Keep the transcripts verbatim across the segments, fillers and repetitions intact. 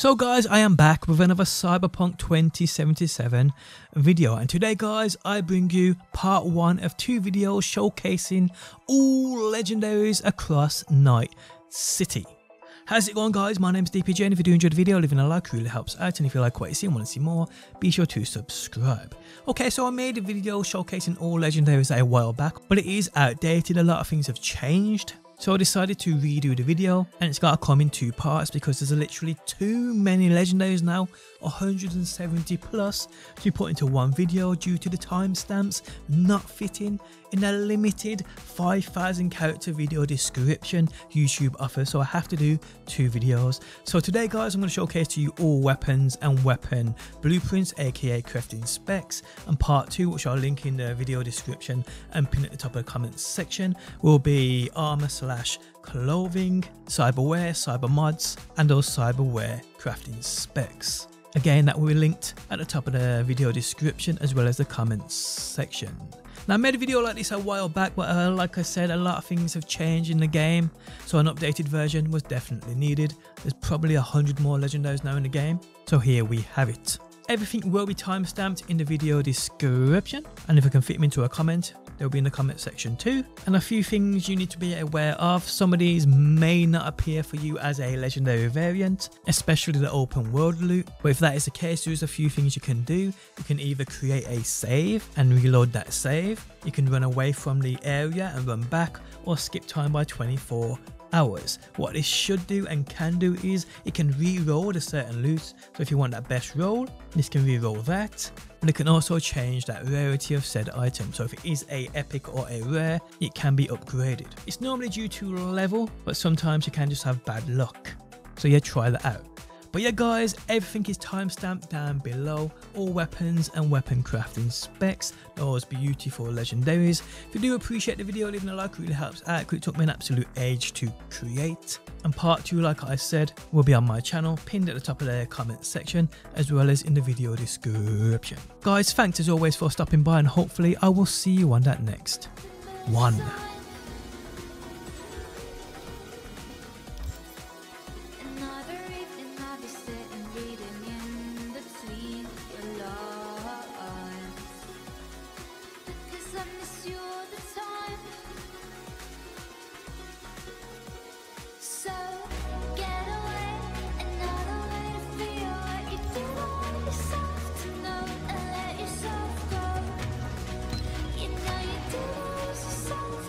So guys, I am back with another Cyberpunk twenty seventy-seven video, and today guys I bring you part one of two videos showcasing all legendaries across Night City. How's it going guys? My name's D P J, and if you do enjoy the video, leaving a like really helps out, and if you like what you see and want to see more, be sure to subscribe. Okay, so I made a video showcasing all legendaries a while back, but it is outdated, a lot of things have changed. So I decided to redo the video, and it's got to come in two parts because there's literally too many legendaries now, one hundred seventy plus, to put into one video due to the timestamps not fitting in a limited five thousand character video description YouTube offers. So I have to do two videos. So today guys, I'm going to showcase to you all weapons and weapon blueprints, aka crafting specs, and part two, which I'll link in the video description and pin at the top of the comments section, will be armor slash clothing, cyberwear, cyber mods, and those cyberwear crafting specs. Again, that will be linked at the top of the video description as well as the comments section. Now, I made a video like this a while back, but uh, like I said, a lot of things have changed in the game, so an updated version was definitely needed. There's probably a hundred more legendaries now in the game, so here we have it. Everything will be timestamped in the video description, and if I can fit them into a comment, they'll be in the comment section too. And a few things you need to be aware of. Some of these may not appear for you as a legendary variant, especially the open world loot. But if that is the case, there's a few things you can do. You can either create a save and reload that save. You can run away from the area and run back, or skip time by twenty-four hours. What this should do and can do is it can re-roll a certain loot. So if you want that best roll, this can re-roll that, and it can also change that rarity of said item. So if it is a epic or a rare, it can be upgraded. It's normally due to level, but sometimes you can just have bad luck. So yeah, try that out. But yeah guys, everything is timestamped down below, all weapons and weapon crafting specs, those beautiful legendaries. If you do appreciate the video, leaving a like really helps out because it took me an absolute age to create. And part two, like I said, will be on my channel, pinned at the top of the comment section as well as in the video description. Guys, thanks as always for stopping by, and hopefully I will see you on that next one. Let's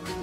go.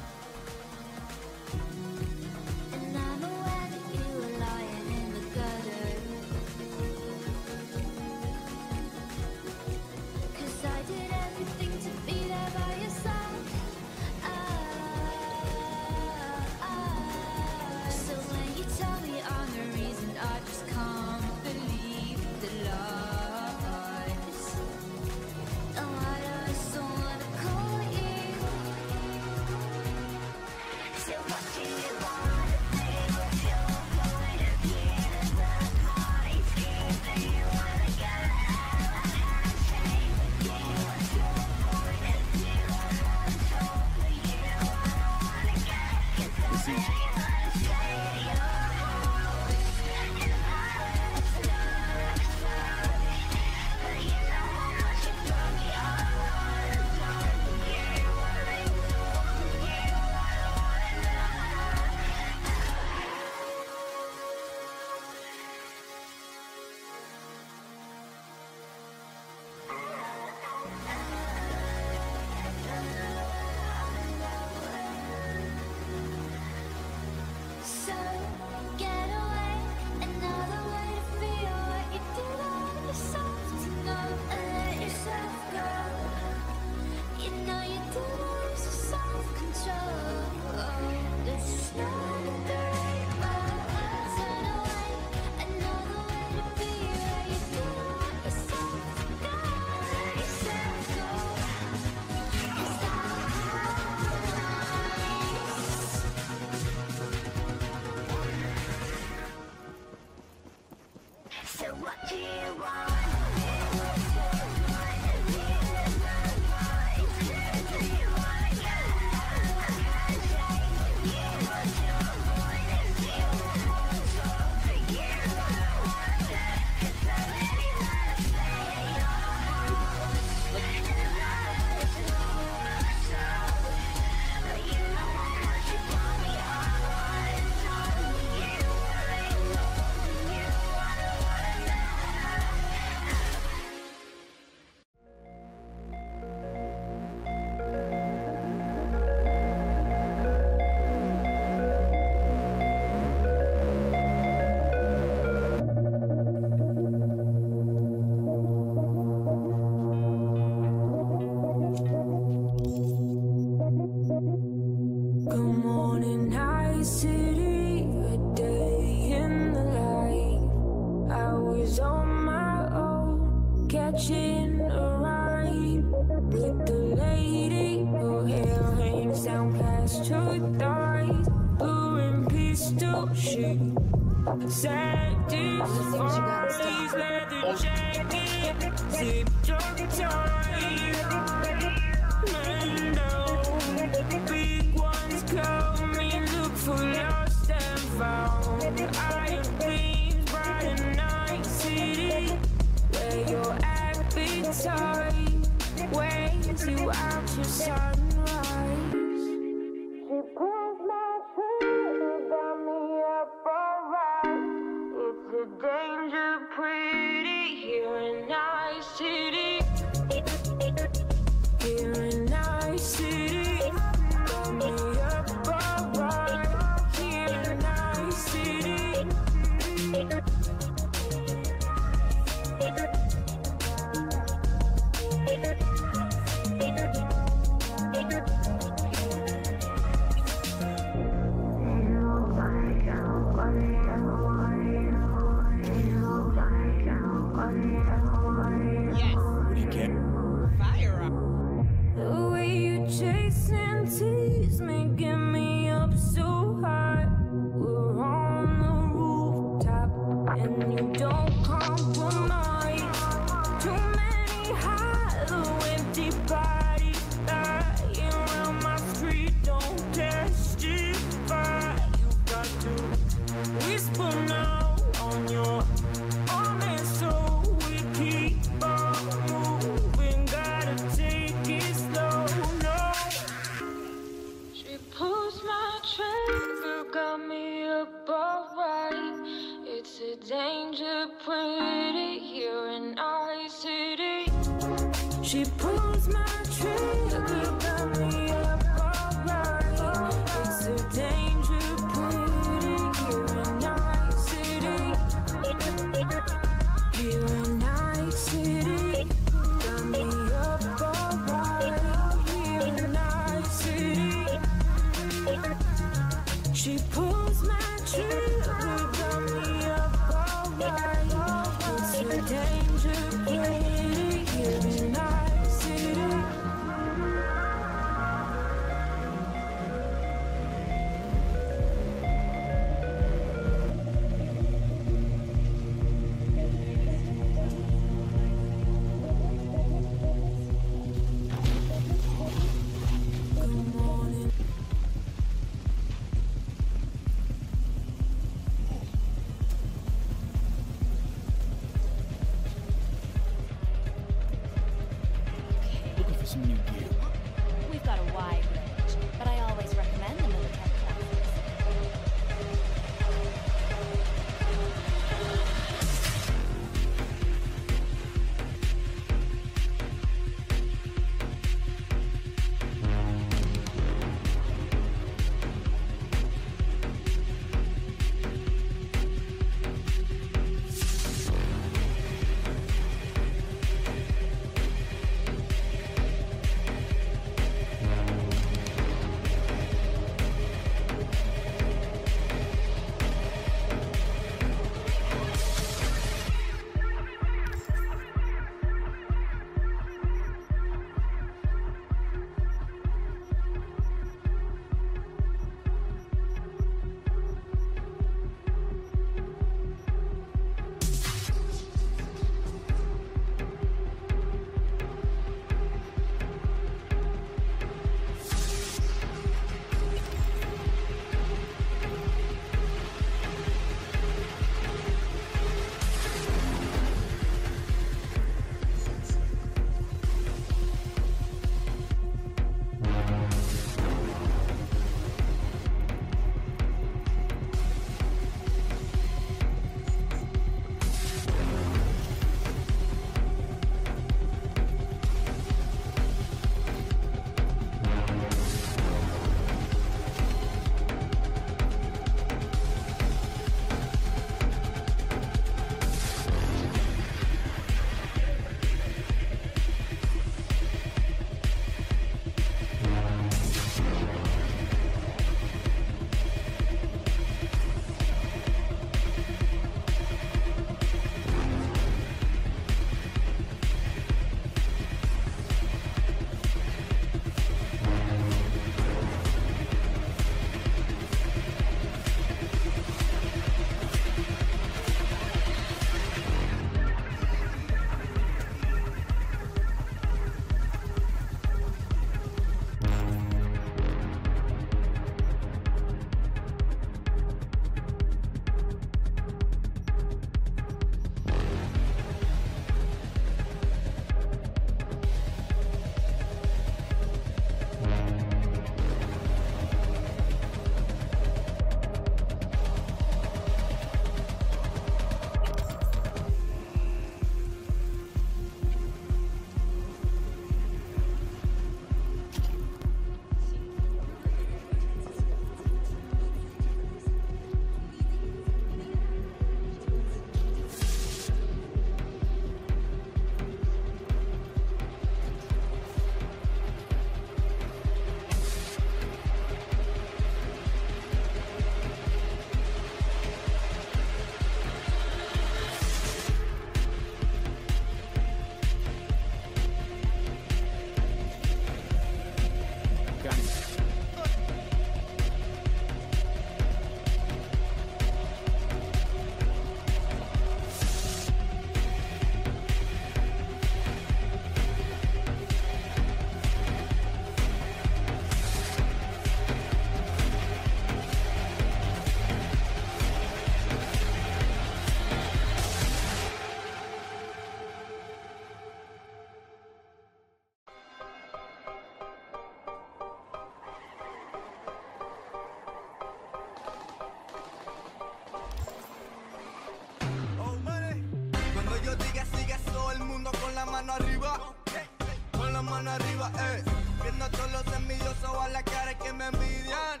me envidian,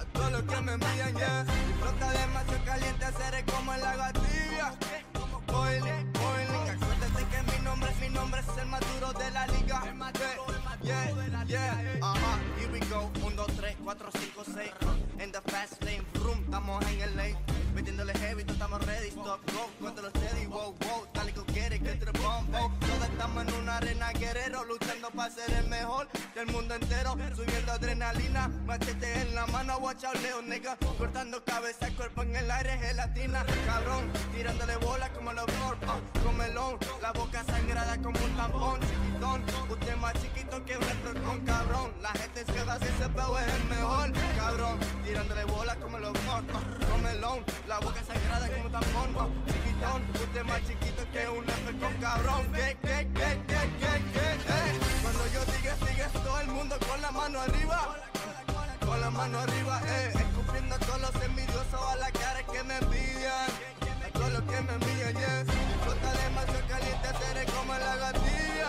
a todos los que me envidian, ya. Mi flota demasiado caliente, seré como la gatilla. Como boiling, boiling. Acuérdate que mi nombre, mi nombre es el más duro de la liga. Yeah, yeah, ajá, here we go. Uno, dos, tres, cuatro, cinco, seis. En the fast lane, vroom, estamos en el lane. Metiéndole heavy, todos estamos ready, stop, go. Cuéntalo steady, wow, wow, tal y como quieres, que entre bombo. Todos estamos en una arena guerrero, luchando para ser el mejor del mundo entero. Subiendo adrenalina, machete en la mano, watch out, Leo, nigga. Cortando cabeza, cuerpo en el aire, gelatina. Cabrón, tirándole bola como los Bor, uh, comelón. La boca sangrada como un tampón, chiquitón. Usted más chiquito que un retrocón, cabrón. La gente se queda sin ese peo, es el mejor, cabrón. Tirándole bola como los Bor, uh, comelón. La boca sagrada como tampón, uh, chiquitón. Usted más chiquito que un retrocón, cabrón. Que, que, que, que, que, que, que. Cuando yo diga, sigue todo el mundo con la mano arriba. Con la mano arriba, eh. Escupiendo a todos los envidiosos a la cara que me envidian. A todos los que me envidian, yes. Mi flota demasiado caliente, seré como la gatilla.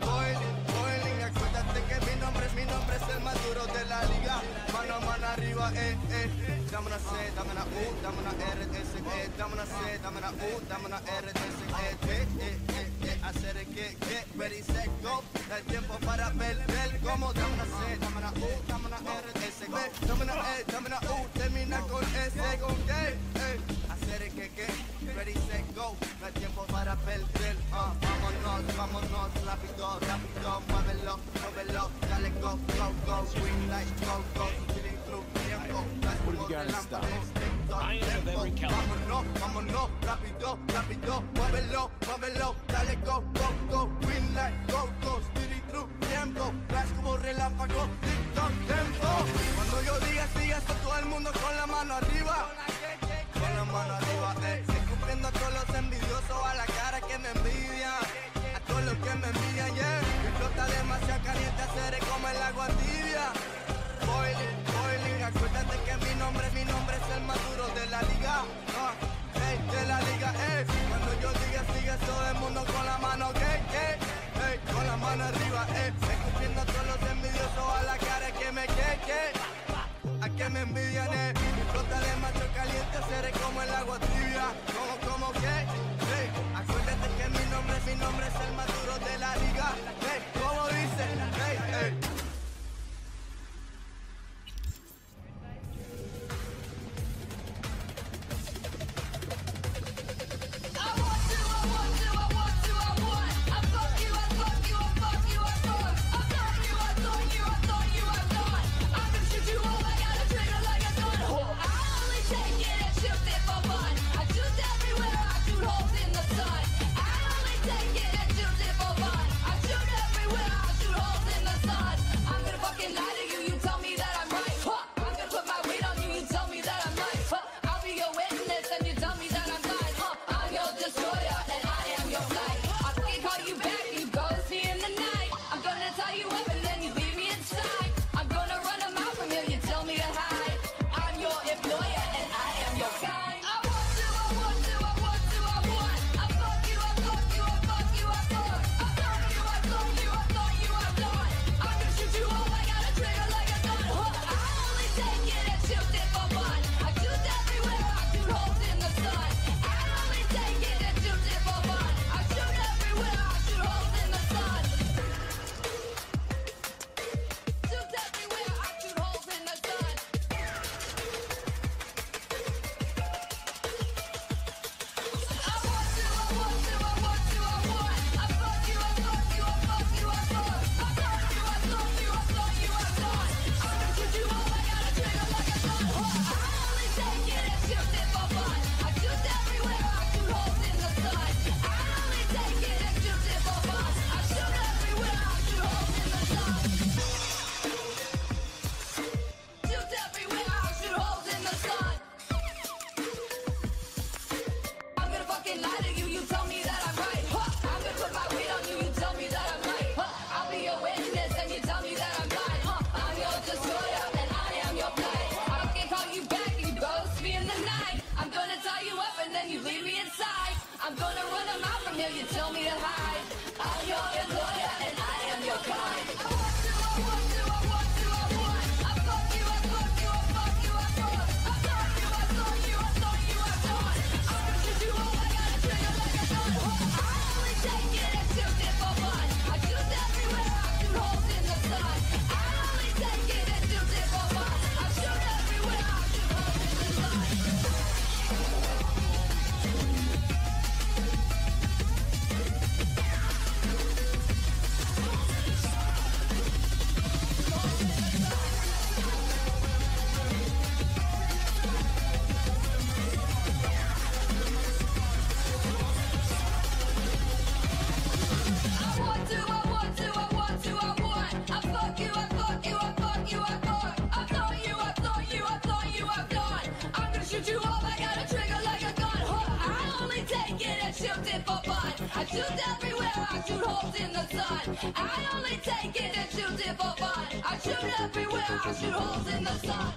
Boiling, boiling. Acuérdate que mi nombre, mi nombre es el más duro de la liga. Mano a mano arriba, eh, eh. Dame una C, dame una U, dame una R, S, E. Dame una C, dame una U, dame una R, S, E, eh, eh. Hacer el que, que, very set, go. El tiempo para perder, como dame una C, dame una U, dame una R, S, B, dame una E, dame una U, termina con S, con G, eh. Hacer el que, que, very set, go. El tiempo para perder, uh. vámonos, vámonos, rápido, rápido, muévelo, muévelo, dale go, go, go, green light, go, go, feeling through tiempo, that's the lámpara. I am every caliber. Vámonos, vámonos, rápido, rápido, muévelo, muévelo, dale go, go, go, green light, go, go, speedy through, tiempo, flash como relámpago, tic-toc, tempo. Cuando yo diga, siga, está todo el mundo con la mano arriba, con la mano arriba, eh. Escupiendo a todos los envidiosos a la cara que me envidian, a todos los que me envidian, yeah. Mi flota demasiado caliente, seré como el agua tibia. Boiling, boiling, acuérdate que mi nombre, mi nombre es el más duro de la liga, uh, hey, de la liga, hey. Cuando yo diga, sigue todo el mundo con la mano, que, okay, que, hey, con la mano arriba, hey. Escupiendo a todos los envidiosos a la cara. I only take it and shoot it for fun. I shoot everywhere, I shoot holes in the sun.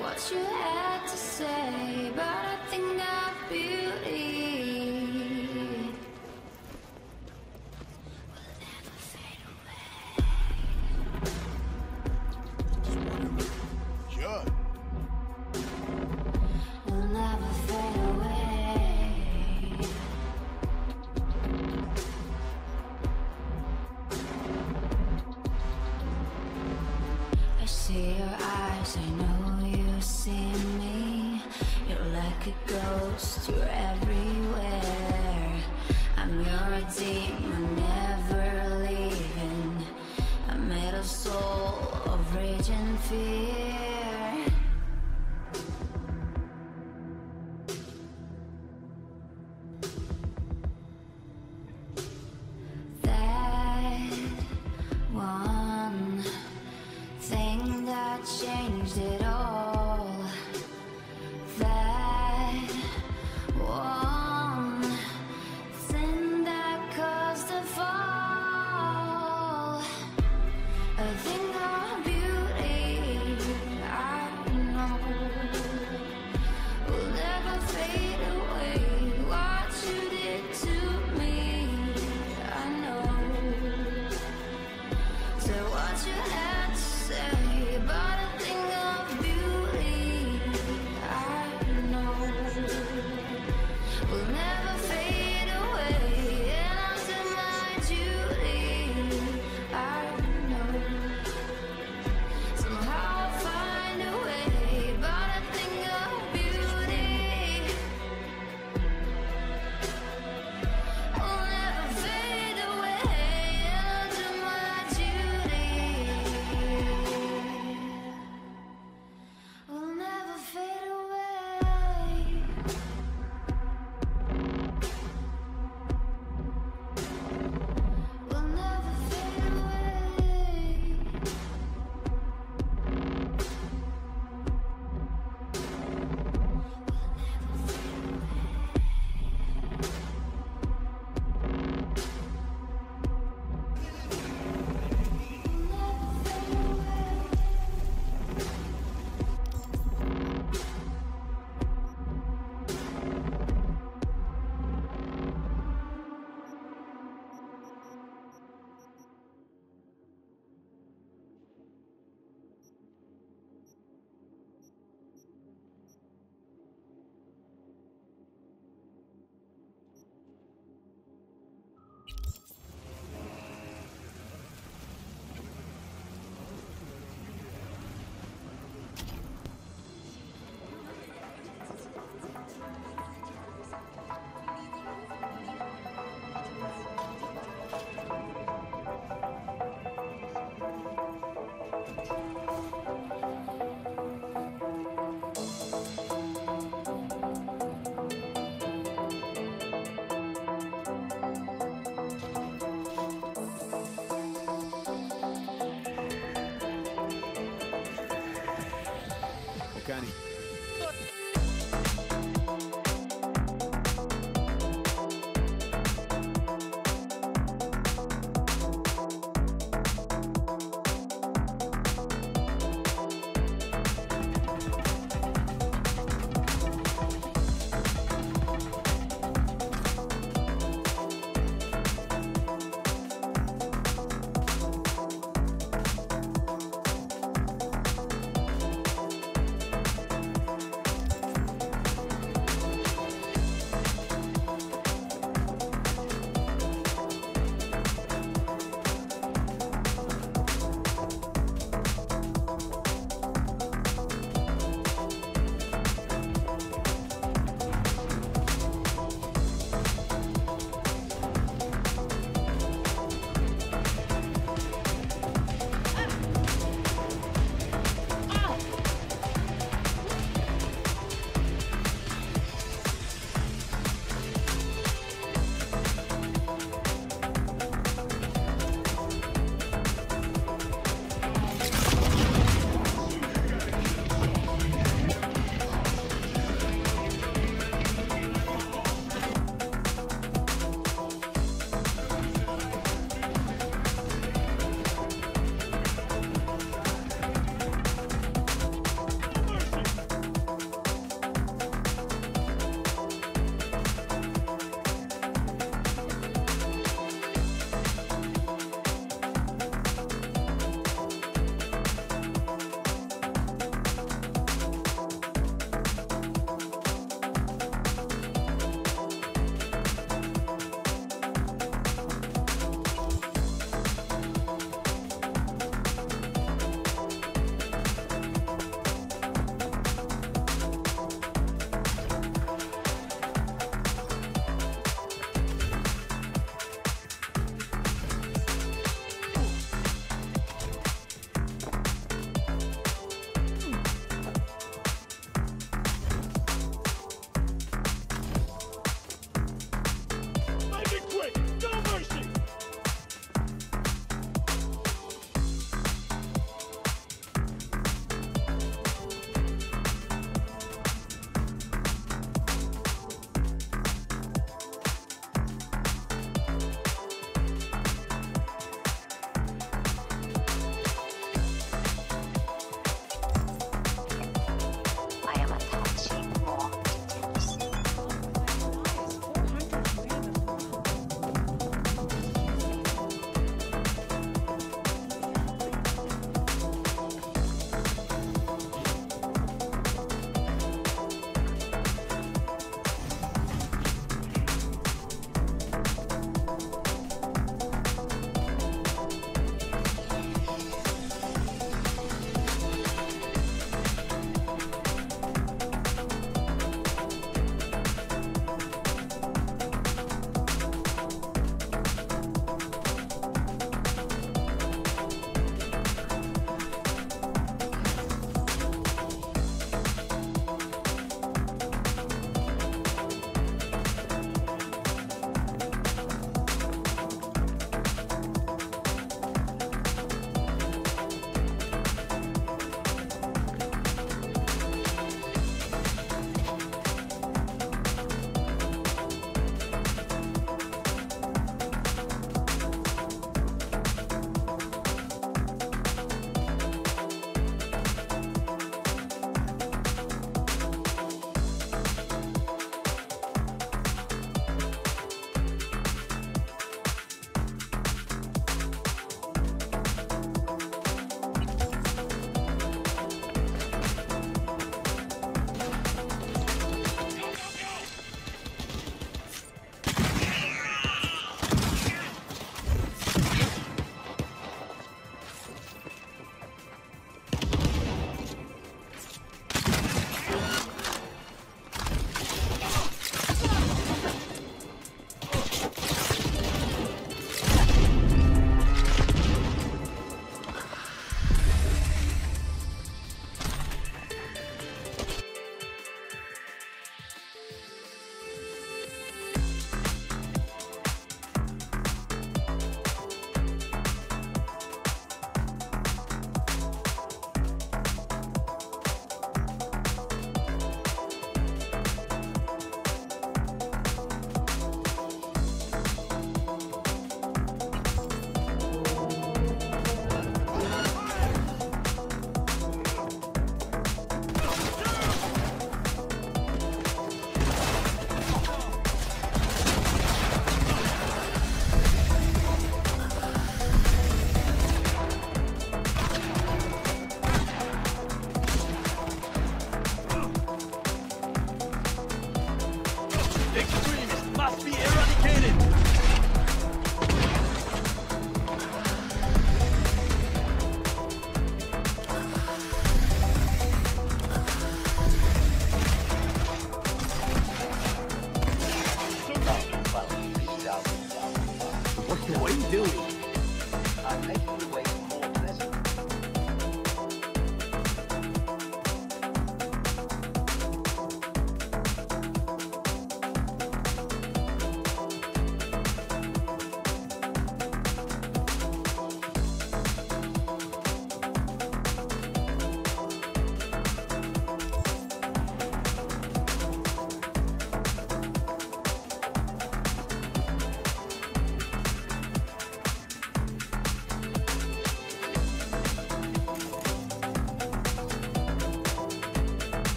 What you had to say, but I think I'll be Kenny.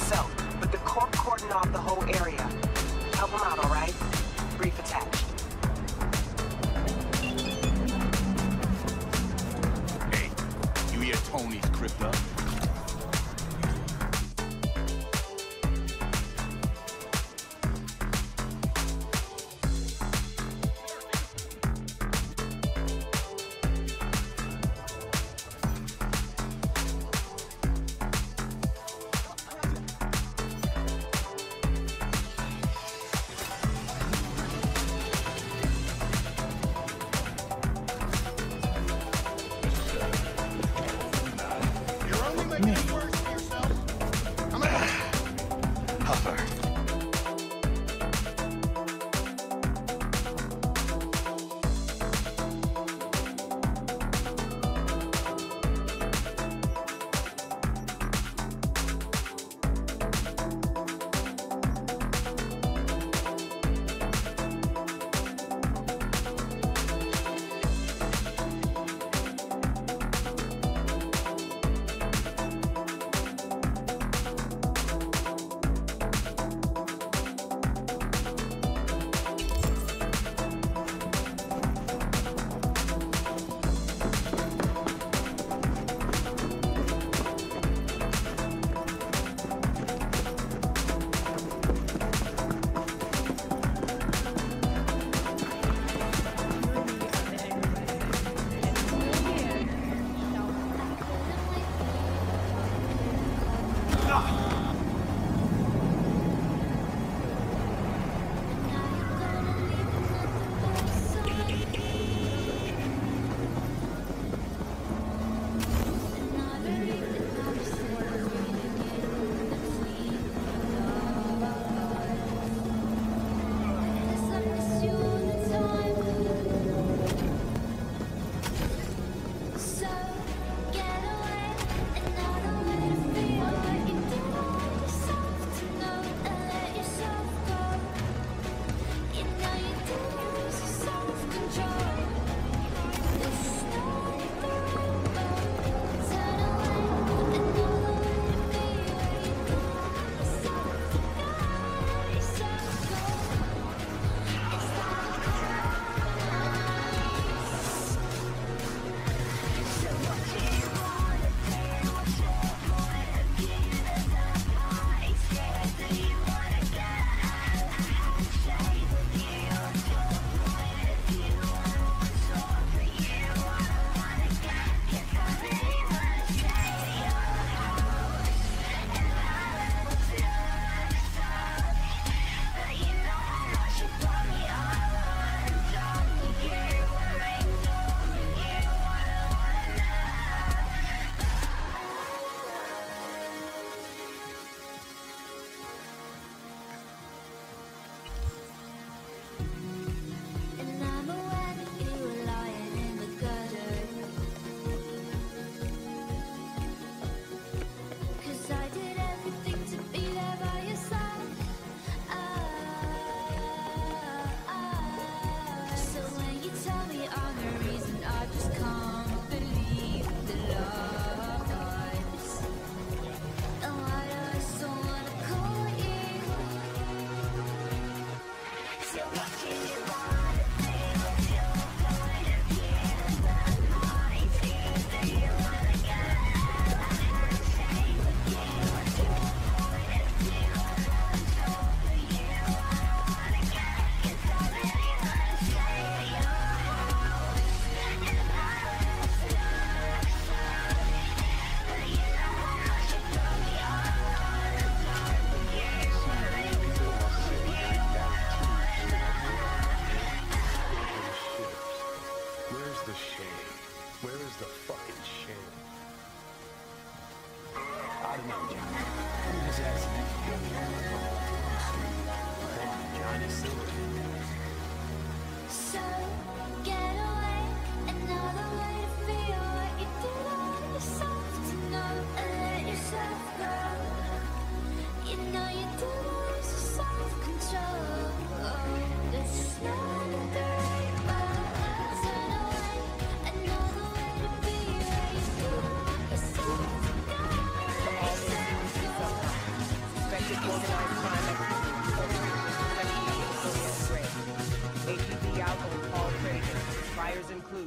myself, but the Corp cordoned off the whole area. Help them out, all right? Brief attached. Hey, you hear Tony's crypto?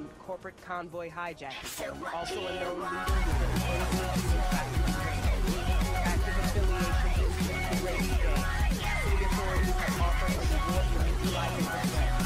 include corporate convoy hijacking, so also a known leader with an active affiliation with the race day. City authorities have offered a reward for neutralizing the threat.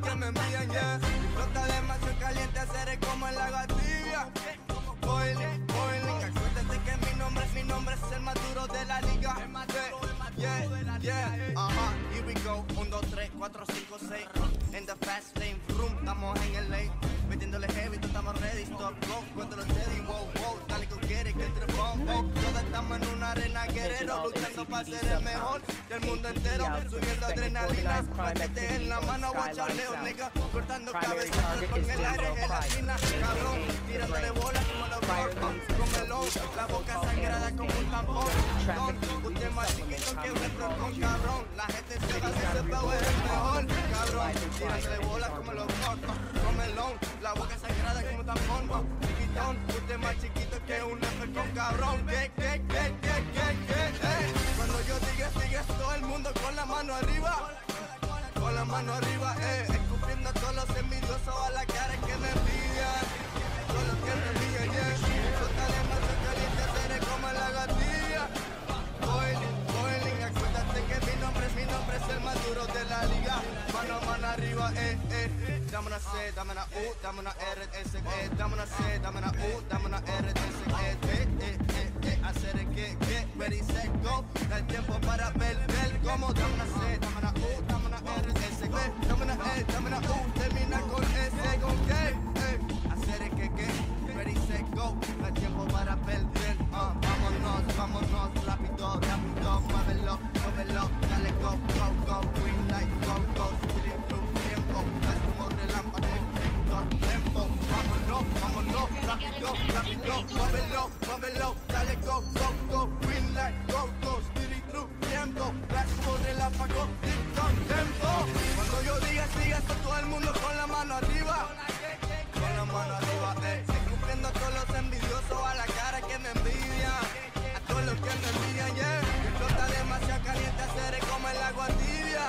que me envían ya. Flota de macho caliente, seré como el agua tibia. Boiling, boiling, acuérdate que mi nombre, mi nombre es el más duro de la liga. Yeah, yeah, ajá, here we go. Uno, dos, tres, cuatro, cinco, seis. En the fast lane, vroom, estamos en el lane. Metiéndole heavy, tú estamos ready. Stop, go, cuando lo teddy, wow, wow. Dale que quieres que entre bomb, hey. Todos estamos en una arena guerrero, luchando para ser el mejor del mundo entero. Subiendo adrenalina, paquete en la mano, watch out, Leo, nigga. Cortando cabezas con el aire en la esquina. Cabrón, tirándole bolas como los Rockbox. Cómelo, la boca sangrada como un tampón. Usted más chiquito que un con cabrón. La gente se va a hacer flow, es mejor. Cabrón, tirándole bolas como los Rockbox. Cómelo, la boca sangrada como un tampón. Chiquitón, usted más chiquito que un lefe con cabrón. Que, que, que, que, que, que, cuando yo diga, sigue todo el mundo con la mano arriba. Con la mano arriba, eh. Escupiendo a todos los envidiosos a la cara que me envidian. Todos los que me envidian, yeah. Yo estaré más caliente, seré como la gatilla. Boiling, boiling, acuérdate que mi nombre es mi nombre, es el más duro de la liga. Mano a mano arriba, eh, eh. Dame una C, dame una U, dame una R, S, E. Dame una C, dame una U, dame una R, S, E, eh, eh, eh, eh. Hacer el que, que, ready, set, go. Da el tiempo para ver, ver cómo. Dame una C, dame una U, dame una R, S, E. Dame una E, dame una U, termina con S, con K, eh. Hacer el que, que, ready, set, go. Da el tiempo para ver, ver, uh. Vámonos, vámonos, rápido, rápido. Muévelo, muévelo, dale, go, go, go. Green light, go, go, feeling through tiempo. Es como relámpago, todo tiempo. Vámonos, vámonos, rápido, rápido. Muévelo, muévelo, dale, go, go, go. Green light, go, go, steady through tiempo. Es como relámpago, todo tiempo. Cuando yo diga, sigue hasta todo el mundo con la mano arriba. Con la mano arriba, eh. Escupiendo a todos los envidiosos a la cara que me envidian. A todos los que me envidian, yeah. Yo está demasiado caliente, seré como el agua tibia.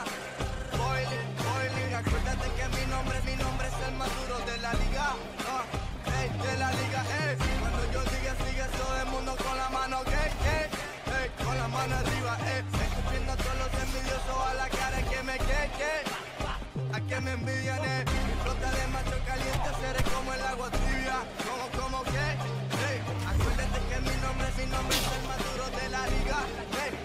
Boiling, boiling, acuérdate que mi nombre, mi nombre es el más duro de la liga, uh, hey, de la liga, hey. Cuando yo diga, sigue todo el mundo con la mano, ok, hey, hey, con la mano arriba, hey. Escupiendo a todos los envidiosos a la cara que me que, que, a que me envidian, eh. Mi flota de macho caliente, seré como el agua tibia, como, como, que, hey. Acuérdate que mi nombre, mi nombre es el más duro de la liga, hey.